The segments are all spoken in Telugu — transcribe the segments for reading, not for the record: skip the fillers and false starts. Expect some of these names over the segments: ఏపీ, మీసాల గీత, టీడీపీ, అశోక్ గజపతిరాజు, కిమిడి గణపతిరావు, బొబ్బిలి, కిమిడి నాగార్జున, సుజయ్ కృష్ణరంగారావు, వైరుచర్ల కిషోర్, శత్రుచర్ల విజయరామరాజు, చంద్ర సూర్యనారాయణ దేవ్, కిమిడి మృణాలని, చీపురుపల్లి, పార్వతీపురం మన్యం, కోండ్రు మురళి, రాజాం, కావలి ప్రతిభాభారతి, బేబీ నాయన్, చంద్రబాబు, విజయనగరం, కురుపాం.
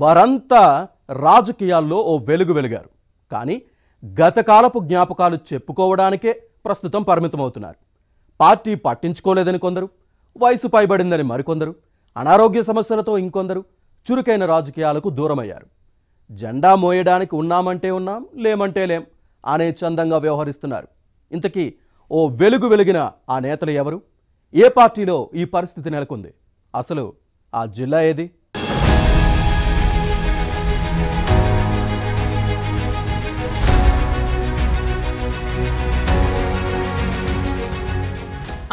వారంతా రాజకీయాల్లో ఓ వెలుగు వెలిగారు. కానీ గతకాలపు జ్ఞాపకాలు చెప్పుకోవడానికే ప్రస్తుతం పరిమితమవుతున్నారు. పార్టీ పట్టించుకోలేదని కొందరు, వయసు పైబడిందని మరికొందరు, అనారోగ్య సమస్యలతో ఇంకొందరు చురుకైన రాజకీయాలకు దూరమయ్యారు. జెండా మోయడానికి ఉన్నామంటే ఉన్నాం, లేమంటే లేం అనే చందంగా వ్యవహరిస్తున్నారు. ఇంతకీ ఓ వెలుగు వెలిగిన ఆ నేతలు ఎవరు? ఏ పార్టీలో ఈ పరిస్థితి నెలకొంది? అసలు ఆ జిల్లా ఏది?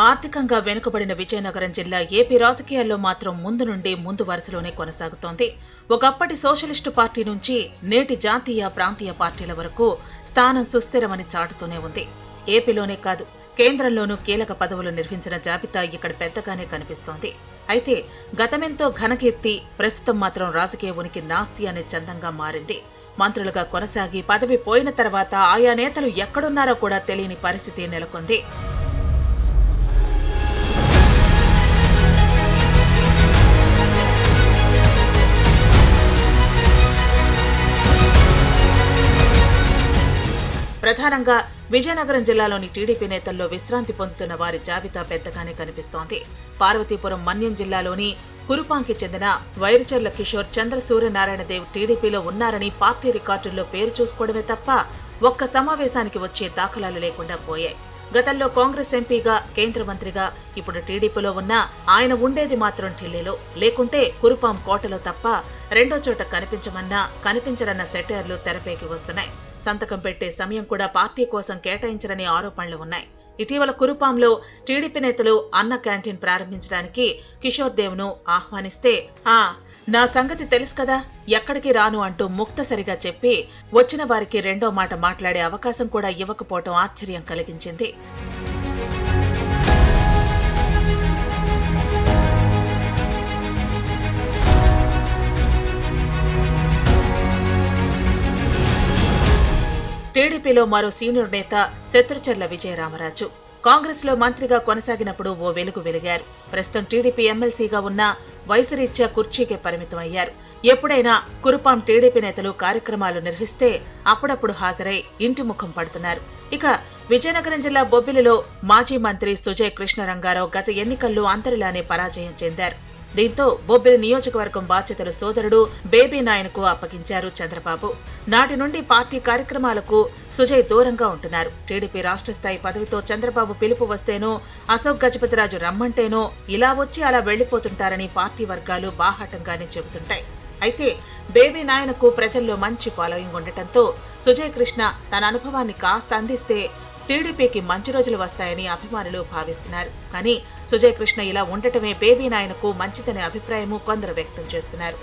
ఆర్థికంగా వెనుకబడిన విజయనగరం జిల్లా ఏపీ రాజకీయాల్లో మాత్రం ముందు నుండి ముందు వరుసలోనే కొనసాగుతోంది. ఒకప్పటి సోషలిస్టు పార్టీ నుంచి నేటి జాతీయ ప్రాంతీయ పార్టీల వరకు స్థానం సుస్థిరమని చాటుతూనే ఉంది. ఏపీలోనే కాదు, కేంద్రంలోనూ కీలక పదవులు నిర్వహించిన జాబితా ఇక్కడ పెద్దగానే కనిపిస్తోంది. అయితే గతమెంతో ఘనకీర్తి, ప్రస్తుతం మాత్రం రాజకీయ ఉనికి నాస్తి అనే చందంగా మారింది. మంత్రులుగా కొనసాగి పదవి పోయిన తర్వాత ఆయా నేతలు ఎక్కడున్నారో కూడా తెలియని పరిస్థితి నెలకొంది. ప్రధానంగా విజయనగరం జిల్లాలోని టీడీపీ నేతల్లో విశ్రాంతి పొందుతున్న వారి జాబితా పెద్దగానే కనిపిస్తోంది. పార్వతీపురం మన్యం జిల్లాలోని కురుపాంకి చెందిన వైరుచర్ల కిషోర్, చంద్ర సూర్యనారాయణ దేవ్ టీడీపీలో ఉన్నారని పార్టీ రికార్డుల్లో పేరు చూసుకోవడమే తప్ప ఒక్క సమావేశానికి వచ్చే దాఖలాలు లేకుండా పోయాయి. గతంలో కాంగ్రెస్ ఎంపీగా, కేంద్ర మంత్రిగా ఇప్పుడు టీడీపీలో ఉన్నా ఆయన ఉండేది మాత్రం ఢిల్లీలో, లేకుంటే కురుపాం కోటలో తప్ప రెండో చోట కనిపించమన్నా కనిపించరన్న సెటైర్లు తెరపైకి వస్తున్నాయి. సంతకం పెట్టే సమయం కూడా పార్టీ కోసం కేటాయించరనే ఆరోపణలు ఉన్నాయి. ఇటీవల కురుపాంలో టీడీపీ నేతలు అన్న క్యాంటీన్ ప్రారంభించడానికి కిషోర్ దేవ్ను ఆహ్వానిస్తే, నా సంగతి తెలుసు కదా, ఎక్కడికి రాను అంటూ ముక్తసరిగా చెప్పి వచ్చిన వారికి రెండో మాట మాట్లాడే అవకాశం కూడా ఇవ్వకపోవటం ఆశ్చర్యం కలిగించింది. టీడీపీలో మరో సీనియర్ నేత శత్రుచర్ల విజయరామరాజు కాంగ్రెస్లో మంత్రిగా కొనసాగినప్పుడు ఓ వెలుగు వెలిగారు. ప్రస్తుతం టీడీపీ ఎమ్మెల్సీగా ఉన్న వయసు రీత్యా కుర్చీకే పరిమితమయ్యారు. ఎప్పుడైనా కురుపాం టీడీపీ నేతలు కార్యక్రమాలు నిర్వహిస్తే అప్పుడప్పుడు హాజరై ఇంటి ముఖం పడుతున్నారు. ఇక విజయనగరం జిల్లా బొబ్బిలిలో మాజీ మంత్రి సుజయ్ కృష్ణరంగారావు గత ఎన్నికల్లో అంతరిలానే పరాజయం చెందారు. దీంతో బొబ్బిలి నియోజకవర్గం బాధ్యతలు సోదరుడు బేబీ నాయన్కు అప్పగించారు చంద్రబాబు. నాటి నుండి పార్టీ కార్యక్రమాలకు సుజయ్ దూరంగా ఉంటున్నారు. టీడీపీ రాష్ట్ర స్థాయి పదవితో చంద్రబాబు పిలుపు వస్తేనో, అశోక్ గజపతిరాజు రమ్మంటేనో ఇలా వచ్చి అలా వెళ్లిపోతుంటారని పార్టీ వర్గాలు బాహాటంగానే చెబుతుంటాయి. అయితే బేబీ నాయన్కు ప్రజల్లో మంచి ఫాలోయింగ్ ఉండటంతో సుజయ్ కృష్ణ తన అనుభవాన్ని కాస్త అందిస్తే టీడీపీకి మంచి రోజులు వస్తాయని అభిమానులు భావిస్తున్నారు. కానీ సుజయ్ కృష్ణ ఇలా ఉండటమే బేబీ నాయన్కు మంచిదనే అభిప్రాయము కొందరు వ్యక్తం చేస్తున్నారు.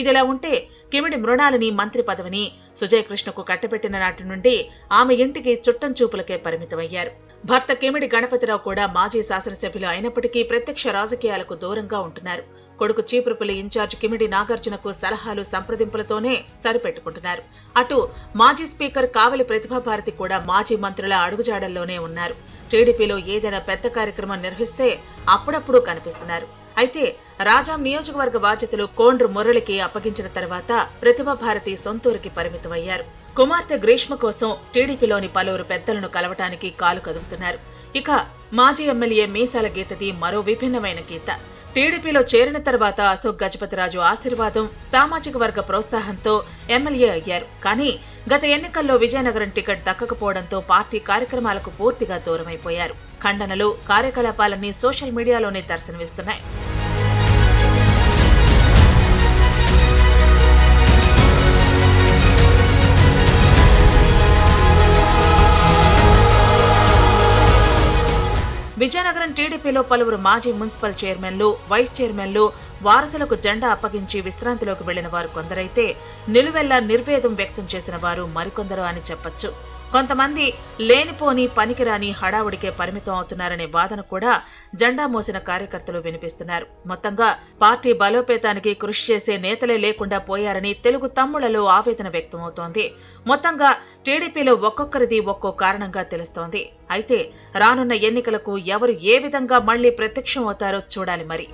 ఇదిలా ఉంటే కిమిడి మృణాలని మంత్రి పదవిని సుజయ్ కృష్ణకు కట్టబెట్టిన నాటి నుండి ఆమె ఇంటికి చుట్టం చూపులకే పరిమితమయ్యారు. భర్త కిమిడి గణపతిరావు కూడా మాజీ శాసనసభ్యులు అయినప్పటికీ ప్రత్యక్ష రాజకీయాలకు దూరంగా ఉంటున్నారు. కొడుకు చీపురుపల్లి ఇన్ఛార్జ్ కిమిడి నాగార్జునకు సలహాలు, సంప్రదింపులతోనే సరిపెట్టుకుంటున్నారు. అటు మాజీ స్పీకర్ కావలి ప్రతిభాభారతి కూడా మాజీ మంత్రుల అడుగుజాడల్లోనే ఉన్నారు. టీడీపీలో ఏదైనా పెద్ద కార్యక్రమం నిర్వహిస్తే అప్పుడప్పుడు కనిపిస్తున్నారు. అయితే రాజాం నియోజకవర్గ బాధ్యతలు కోండ్రు మురళికి అప్పగించిన తర్వాత ప్రతిభాభారతి సొంతూరికి పరిమితమయ్యారు. కుమార్తె గ్రీష్మ కోసం టీడీపీలోని పలువురు పెద్దలను కలవటానికి కాలు కదుపుతున్నారు. ఇక మాజీ ఎమ్మెల్యే మీసాల గీతది మరో విభిన్నమైన గీత. టీడీపీలో చేరిన తర్వాత అశోక్ గజపతిరాజు ఆశీర్వాదం, సామాజిక వర్గ ప్రోత్సాహంతో ఎమ్మెల్యే అయ్యారు. కానీ గత ఎన్నికల్లో విజయనగరం టికెట్ దక్కకపోవడంతో పార్టీ కార్యక్రమాలకు పూర్తిగా దూరమైపోయారు. ఖండనలు, కార్యకలాపాలన్నీ సోషల్ మీడియాలోనే దర్శనమిస్తున్నాయి. విజయనగరం టీడీపీలో పలువురు మాజీ మున్సిపల్ చైర్మన్లు, వైస్ చైర్మన్లు వారసులకు జెండా అప్పగించి విశ్రాంతిలోకి వెళ్లిన వారు కొందరైతే నిలువెల్లా నిర్వేదం వ్యక్తం చేసిన వారు మరికొందరు అని చెప్పొచ్చు. కొంతమంది లేనిపోని పనికిరాని హడావుడికే పరిమితం అవుతున్నారనే వాదన కూడా జెండా మోసిన కార్యకర్తలు వినిపిస్తున్నారు. మొత్తంగా పార్టీ బలోపేతానికి కృషి చేసే నేతలే లేకుండా పోయారని తెలుగు తమ్ముళ్లలో ఆవేదన వ్యక్తమవుతోంది. మొత్తంగా టీడీపీలో ఒక్కొక్కరిది ఒక్కో కారణంగా తెలుస్తోంది. అయితే రానున్న ఎన్నికలకు ఎవరు ఏ విధంగా మళ్లీ ప్రత్యక్షం అవుతారో చూడాలి మరి.